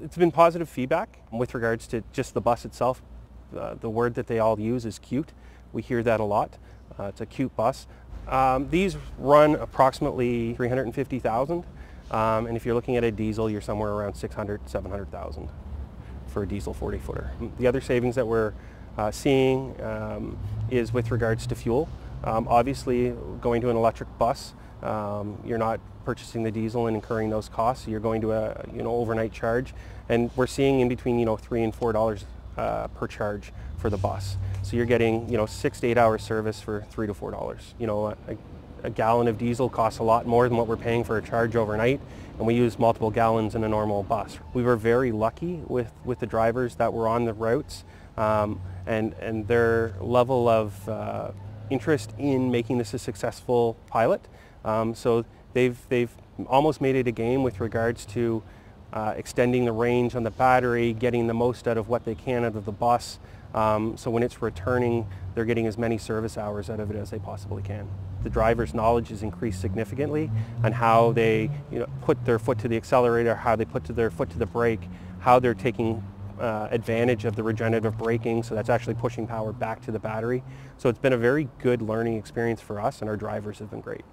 It's been positive feedback with regards to just the bus itself. The word that they all use is cute. We hear that a lot. It's a cute bus. These run approximately 350,000, and if you're looking at a diesel, you're somewhere around 600,000, 700,000 for a diesel 40-footer. The other savings that we're seeing is with regards to fuel. Obviously, going to an electric bus, you're not purchasing the diesel and incurring those costs. You're going to a overnight charge, and we're seeing in between $3 and $4 per charge for the bus. So you're getting 6 to 8 hour service for $3 to $4. A gallon of diesel costs a lot more than what we're paying for a charge overnight, and we use multiple gallons in a normal bus. We were very lucky with the drivers that were on the routes, and their level of interest in making this a successful pilot. So they've almost made it a game with regards to extending the range on the battery, getting the most out of what they can out of the bus. So when it's returning, they're getting as many service hours out of it as they possibly can. The driver's knowledge has increased significantly on how they put their foot to the accelerator, how they put their foot to the brake, how they're taking advantage of the regenerative braking, so that's actually pushing power back to the battery. So it's been a very good learning experience for us, and our drivers have been great.